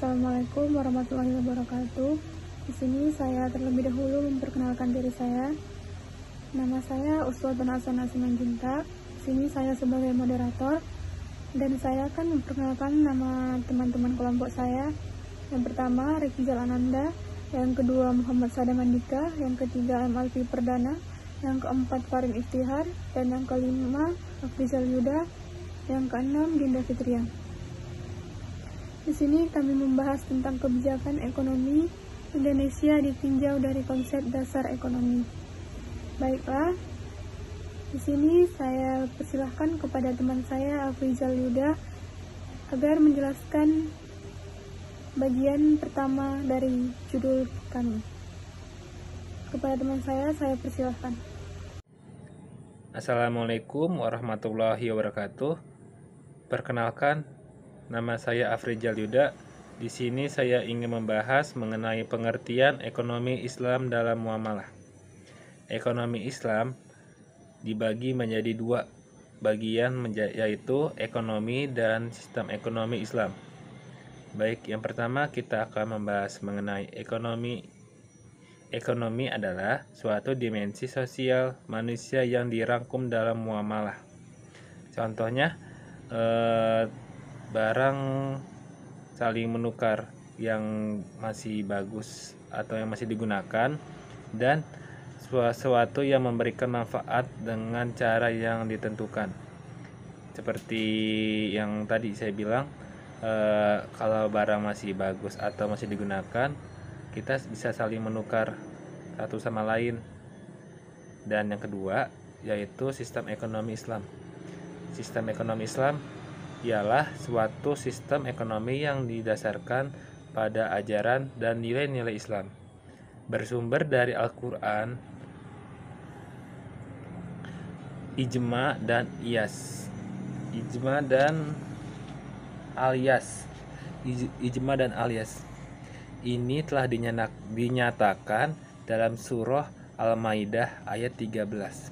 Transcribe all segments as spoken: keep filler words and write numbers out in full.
Assalamualaikum warahmatullahi wabarakatuh. Di sini saya terlebih dahulu memperkenalkan diri saya. Nama saya Uswatun Aisyah Simanjuntak. Di sini saya sebagai moderator dan saya akan memperkenalkan nama teman-teman kelompok saya. Yang pertama Rifki Jalananda, yang kedua Muhammad Sadamandika, yang ketiga M L P Perdana, yang keempat Farin Istihar, dan yang kelima Afrizal Yuda, yang keenam Dinda Fitria. Di sini kami membahas tentang kebijakan ekonomi Indonesia ditinjau dari konsep dasar ekonomi. Baiklah, di sini saya persilahkan kepada teman saya Afrizal Yuda agar menjelaskan bagian pertama dari judul kami. Kepada teman saya, saya persilahkan. Assalamualaikum warahmatullahi wabarakatuh. Perkenalkan, nama saya Afrizal Yuda. Di sini saya ingin membahas mengenai pengertian ekonomi Islam dalam muamalah. Ekonomi Islam dibagi menjadi dua bagian, yaitu ekonomi dan sistem ekonomi Islam. Baik, yang pertama kita akan membahas mengenai ekonomi. Ekonomi adalah suatu dimensi sosial manusia yang dirangkum dalam muamalah. Contohnya, eh, barang saling menukar yang masih bagus atau yang masih digunakan, dan sesuatu yang memberikan manfaat dengan cara yang ditentukan. Seperti yang tadi saya bilang, Uh, kalau barang masih bagus atau masih digunakan, kita bisa saling menukar satu sama lain. Dan yang kedua yaitu sistem ekonomi Islam. Sistem ekonomi Islam ialah suatu sistem ekonomi yang didasarkan pada ajaran dan nilai-nilai Islam, bersumber dari Al-Qur'an, ijma dan iyas. Ijma dan alias ijma dan alias ini telah dinyatakan dalam surah Al-Maidah ayat tiga belas.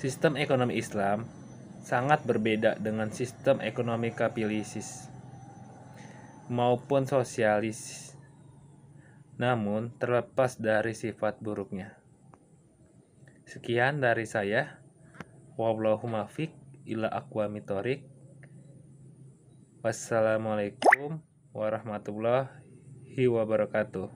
Sistem ekonomi Islam sangat berbeda dengan sistem ekonomi kapitalisis maupun sosialis, namun terlepas dari sifat buruknya. Sekian dari saya. Wallahu muwaffiq ila aqwamit thoriq. Wassalamualaikum warahmatullahi wabarakatuh.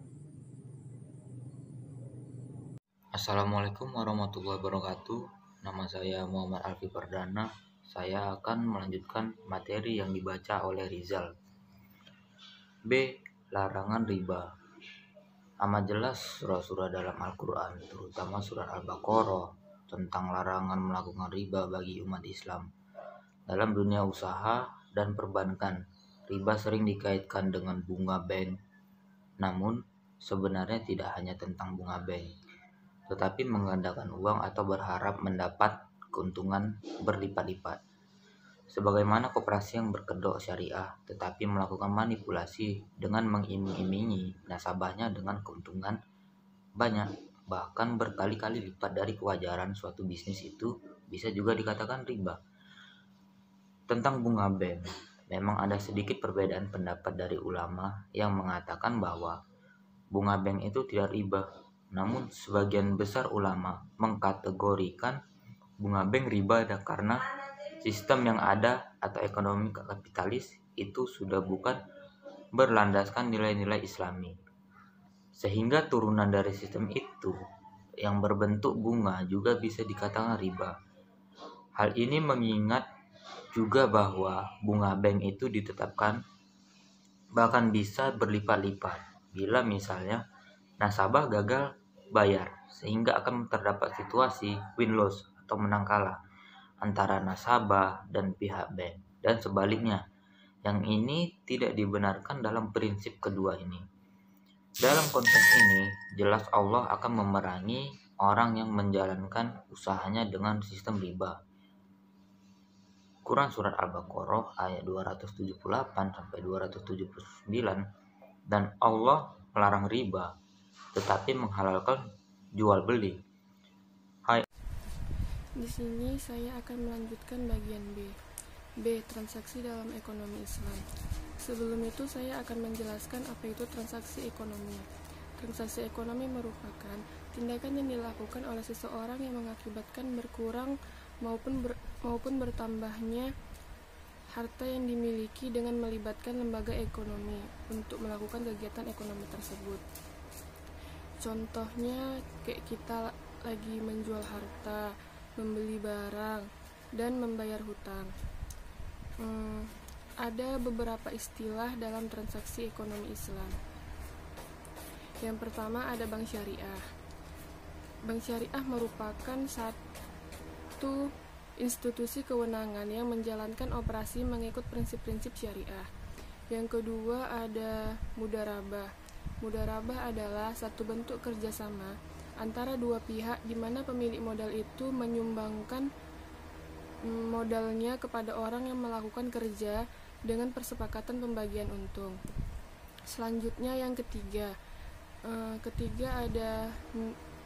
Assalamualaikum warahmatullahi wabarakatuh. Nama saya Muhammad Alfi Perdana. Saya akan melanjutkan materi yang dibaca oleh Rizal. B. Larangan riba. Amat jelas surah-surah dalam Al-Qur'an, terutama surah Al-Baqarah, tentang larangan melakukan riba bagi umat Islam. Dalam dunia usaha dan perbankan, riba sering dikaitkan dengan bunga bank. Namun, sebenarnya tidak hanya tentang bunga bank, tetapi menggandakan uang atau berharap mendapat keuntungan berlipat-lipat. Sebagaimana koperasi yang berkedok syariah, tetapi melakukan manipulasi dengan mengiming-imingi nasabahnya dengan keuntungan banyak, bahkan berkali-kali lipat dari kewajaran suatu bisnis, itu bisa juga dikatakan riba. Tentang bunga bank, memang ada sedikit perbedaan pendapat dari ulama yang mengatakan bahwa bunga bank itu tidak riba. Namun sebagian besar ulama mengkategorikan bunga bank riba karena sistem yang ada atau ekonomi kapitalis itu sudah bukan berlandaskan nilai-nilai Islami. Sehingga turunan dari sistem itu yang berbentuk bunga juga bisa dikatakan riba. Hal ini mengingat juga bahwa bunga bank itu ditetapkan bahkan bisa berlipat-lipat bila misalnya nasabah gagal bayar, sehingga akan terdapat situasi win-loss atau menang kalah antara nasabah dan pihak bank, dan sebaliknya. Yang ini tidak dibenarkan dalam prinsip kedua ini. Dalam konteks ini, jelas Allah akan memerangi orang yang menjalankan usahanya dengan sistem riba. Quran surat Al-Baqarah ayat dua ratus tujuh puluh delapan sampai dua ratus tujuh puluh sembilan, dan Allah melarang riba tetapi menghalalkan jual beli. Hai. Di sini saya akan melanjutkan bagian B. B. Transaksi dalam ekonomi Islam. Sebelum itu, saya akan menjelaskan apa itu transaksi ekonomi. Transaksi ekonomi merupakan tindakan yang dilakukan oleh seseorang yang mengakibatkan berkurang maupun ber, maupun bertambahnya harta yang dimiliki dengan melibatkan lembaga ekonomi untuk melakukan kegiatan ekonomi tersebut. Contohnya kayak kita lagi menjual harta, membeli barang, dan membayar hutang. Hmm, ada beberapa istilah dalam transaksi ekonomi Islam. Yang pertama ada bank syariah. Bank syariah merupakan satu institusi kewenangan yang menjalankan operasi mengikut prinsip-prinsip syariah. Yang kedua ada mudarabah. Mudarabah adalah satu bentuk kerjasama antara dua pihak di mana pemilik modal itu menyumbangkan modalnya kepada orang yang melakukan kerja dengan persepakatan pembagian untung. Selanjutnya yang ketiga, ketiga ada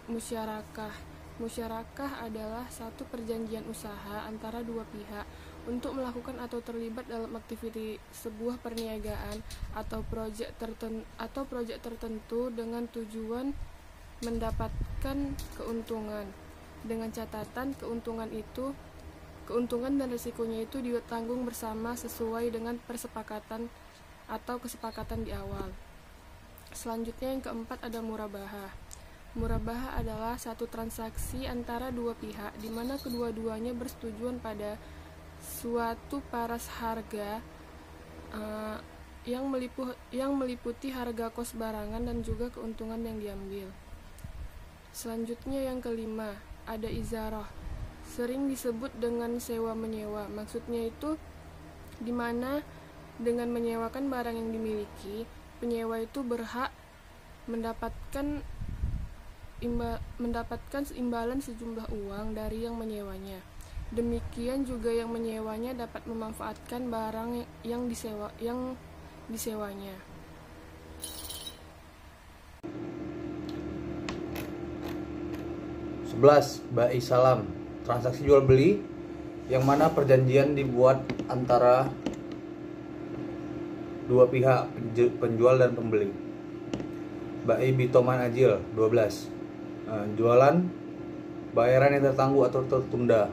musyarakah. Musyarakah adalah satu perjanjian usaha antara dua pihak untuk melakukan atau terlibat dalam aktiviti sebuah perniagaan atau proyek tertentu, atau proyek tertentu dengan tujuan mendapatkan keuntungan. Dengan catatan keuntungan itu, keuntungan dan risikonya itu ditanggung bersama sesuai dengan persepakatan atau kesepakatan di awal. Selanjutnya yang keempat ada murabaha. Murabaha adalah satu transaksi antara dua pihak di mana kedua-duanya bersetujuan pada suatu paras harga uh, yang, melipuh, yang meliputi harga kos barangan dan juga keuntungan yang diambil. Selanjutnya yang kelima, ada ijarah. Sering disebut dengan sewa-menyewa. Maksudnya itu di mana dengan menyewakan barang yang dimiliki, penyewa itu berhak mendapatkan Imba, mendapatkan imbalan sejumlah uang dari yang menyewanya. Demikian juga yang menyewanya dapat memanfaatkan barang yang disewa yang disewanya. sebelas. Ba'i Salam. Transaksi jual beli yang mana perjanjian dibuat antara dua pihak, penjual dan pembeli. Ba'i Bitoman Ajil. dua belas. Uh, jualan, bayaran yang tertangguh atau tertunda.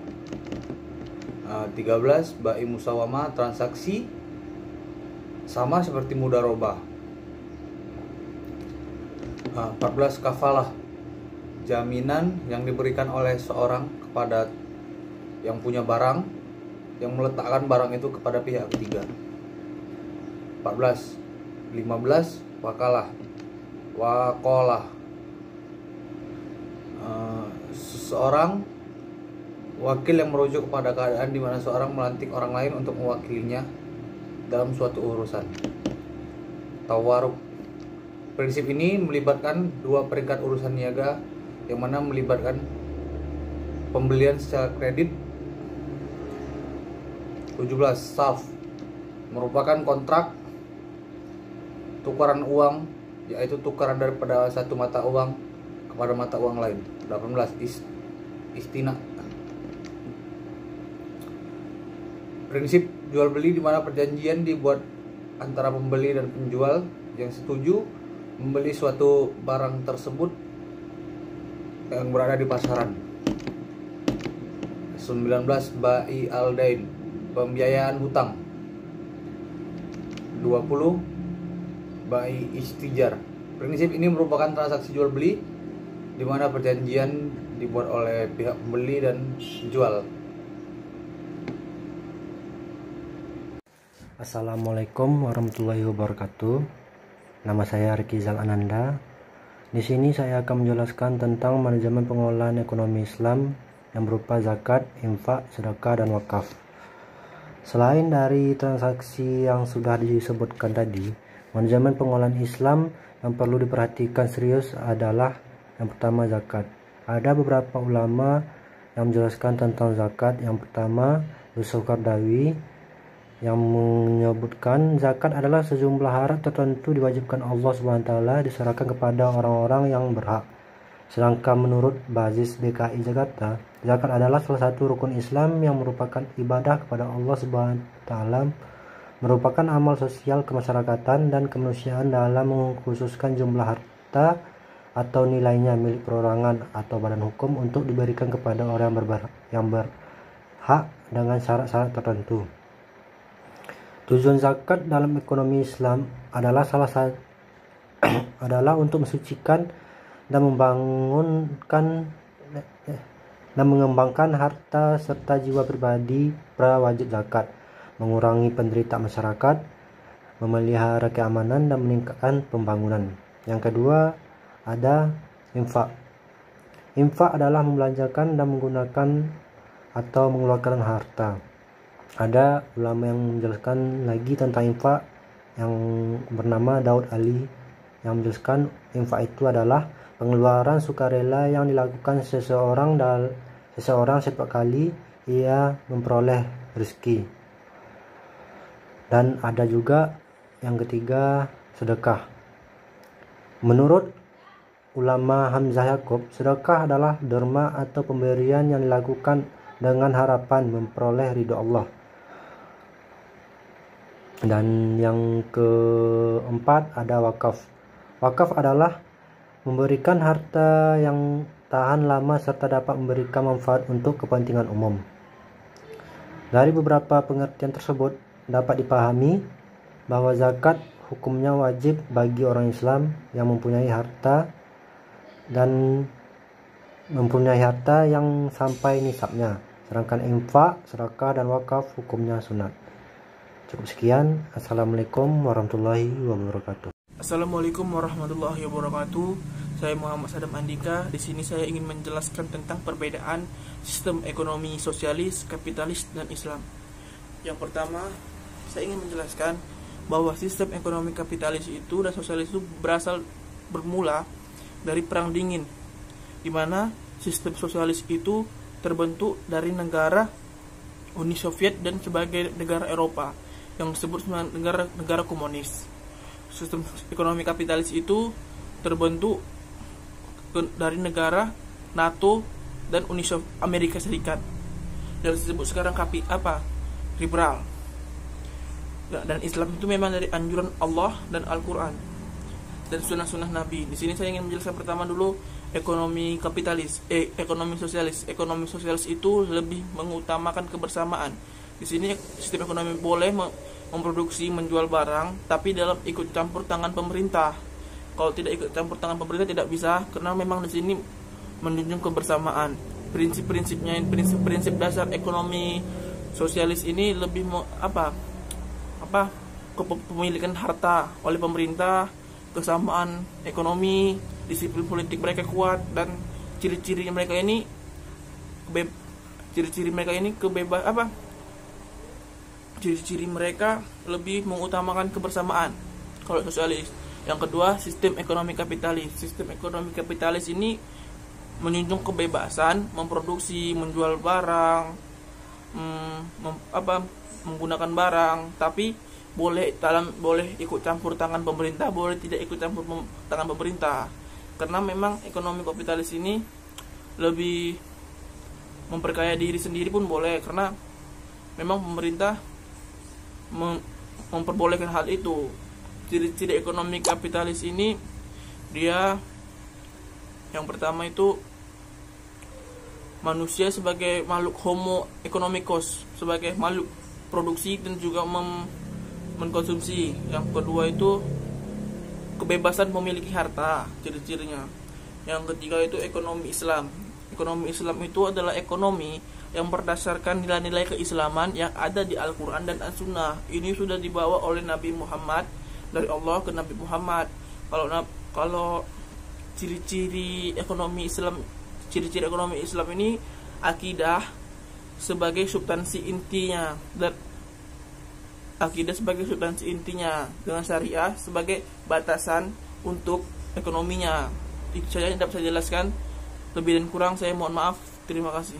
uh, tiga belas. Bai musawamah. Transaksi sama seperti mudarabah. uh, empat belas. Kafalah. Jaminan yang diberikan oleh seorang kepada yang punya barang, yang meletakkan barang itu kepada pihak ketiga. empat belas. lima belas. Wakalah. Wakalah. Seorang wakil yang merujuk kepada keadaan di mana seorang melantik orang lain untuk mewakilinya dalam suatu urusan. Tawaruk. Prinsip ini melibatkan dua peringkat urusan niaga yang mana melibatkan pembelian secara kredit. tujuh belas. Saf. Merupakan kontrak tukaran uang, yaitu tukaran daripada satu mata uang kepada mata uang lain. delapan belas. Istina. Prinsip jual beli di mana perjanjian dibuat antara pembeli dan penjual yang setuju membeli suatu barang tersebut yang berada di pasaran. sembilan belas. Bai al-dain. Pembiayaan hutang. dua puluh. Bai istihar. Prinsip ini merupakan transaksi jual beli di mana perjanjian dibuat oleh pihak pembeli dan penjual. Assalamualaikum warahmatullahi wabarakatuh. Nama saya Rifki Jalananda. Di sini saya akan menjelaskan tentang manajemen pengelolaan ekonomi Islam yang berupa zakat, infak, sedekah, dan wakaf. Selain dari transaksi yang sudah disebutkan tadi, manajemen pengelolaan Islam yang perlu diperhatikan serius adalah yang pertama zakat. Ada beberapa ulama yang menjelaskan tentang zakat. Yang pertama Yusuf Kardawi yang menyebutkan zakat adalah sejumlah harta tertentu diwajibkan Allah subhanahu wa taala diserahkan kepada orang-orang yang berhak. Sedangkan menurut Basis D K I Jakarta, zakat adalah salah satu rukun Islam yang merupakan ibadah kepada Allah subhanahu wa taala merupakan amal sosial kemasyarakatan dan kemanusiaan dalam mengkhususkan jumlah harta atau nilainya milik perorangan atau badan hukum untuk diberikan kepada orang yang berhak dengan syarat-syarat tertentu. Tujuan zakat dalam ekonomi Islam adalah salah satu adalah untuk mensucikan dan membangunkan dan mengembangkan harta serta jiwa pribadi pra wajib zakat, mengurangi penderitaan masyarakat, memelihara keamanan dan meningkatkan pembangunan. Yang kedua ada infak. Infak adalah membelanjakan dan menggunakan atau mengeluarkan harta. Ada ulama yang menjelaskan lagi tentang infak yang bernama Daud Ali yang menjelaskan infak itu adalah pengeluaran sukarela yang dilakukan seseorang dal seseorang setiap kali ia memperoleh rezeki. Dan ada juga yang ketiga, sedekah. Menurut ulama Hamzah Yaakob, sedekah adalah derma atau pemberian yang dilakukan dengan harapan memperoleh ridho Allah. Dan yang keempat ada wakaf. Wakaf adalah memberikan harta yang tahan lama serta dapat memberikan manfaat untuk kepentingan umum. Dari beberapa pengertian tersebut dapat dipahami bahwa zakat hukumnya wajib bagi orang Islam yang mempunyai harta dan mempunyai harta yang sampai nisabnya. Sedangkan infak, sedekah dan wakaf hukumnya sunat. Cukup sekian. Assalamualaikum warahmatullahi wabarakatuh. Assalamualaikum warahmatullahi wabarakatuh. Saya Muhammad Sadamandika. Di sini saya ingin menjelaskan tentang perbedaan sistem ekonomi sosialis, kapitalis dan Islam. Yang pertama, saya ingin menjelaskan bahwa sistem ekonomi kapitalis itu dan sosialis itu berasal bermula dari Perang Dingin, di mana sistem sosialis itu terbentuk dari negara Uni Soviet dan sebagai negara Eropa yang disebut negara-negara komunis. Sistem ekonomi kapitalis itu terbentuk dari negara NATO dan Uni Soviet Amerika Serikat dan disebut sekarang kapi apa? liberal. Dan Islam itu memang dari anjuran Allah dan Al-Qur'an dan sunnah-sunnah Nabi. Di sini saya ingin menjelaskan pertama dulu ekonomi kapitalis, eh, ekonomi sosialis. Ekonomi sosialis itu lebih mengutamakan kebersamaan. Di sini sistem ekonomi boleh memproduksi, menjual barang, tapi dalam ikut campur tangan pemerintah. Kalau tidak ikut campur tangan pemerintah tidak bisa, karena memang di sini menunjukkan kebersamaan. Prinsip-prinsipnya, prinsip-prinsip dasar ekonomi sosialis ini lebih mau apa apa kepemilikan harta oleh pemerintah, kesamaan ekonomi, disiplin politik mereka kuat, dan ciri-ciri mereka ini ciri-ciri mereka ini kebebas apa ciri-ciri mereka lebih mengutamakan kebersamaan kalau sosialis. Yang kedua, sistem ekonomi kapitalis. Sistem ekonomi kapitalis ini menunjung kebebasan memproduksi, menjual barang, Mem, apa menggunakan barang, tapi boleh dalam boleh ikut campur tangan pemerintah, boleh tidak ikut campur pem, tangan pemerintah, karena memang ekonomi kapitalis ini lebih memperkaya diri sendiri pun boleh, karena memang pemerintah mem, memperbolehkan hal itu. Ciri-ciri ekonomi kapitalis ini, dia yang pertama itu manusia sebagai makhluk homo economicus, sebagai makhluk produksi dan juga mem mengkonsumsi. Yang kedua itu kebebasan memiliki harta, ciri-cirinya. Yang ketiga itu ekonomi Islam. Ekonomi Islam itu adalah ekonomi yang berdasarkan nilai-nilai keislaman yang ada di Al-Qur'an dan As-Sunnah. Ini sudah dibawa oleh Nabi Muhammad dari Allah ke Nabi Muhammad. Kalau kalau ciri-ciri ekonomi Islam Ciri-ciri ekonomi Islam ini akidah sebagai substansi intinya dan akidah sebagai substansi intinya dengan syariah sebagai batasan untuk ekonominya. Itu saja yang dapat saya jelaskan. Lebih dan kurang saya mohon maaf. Terima kasih.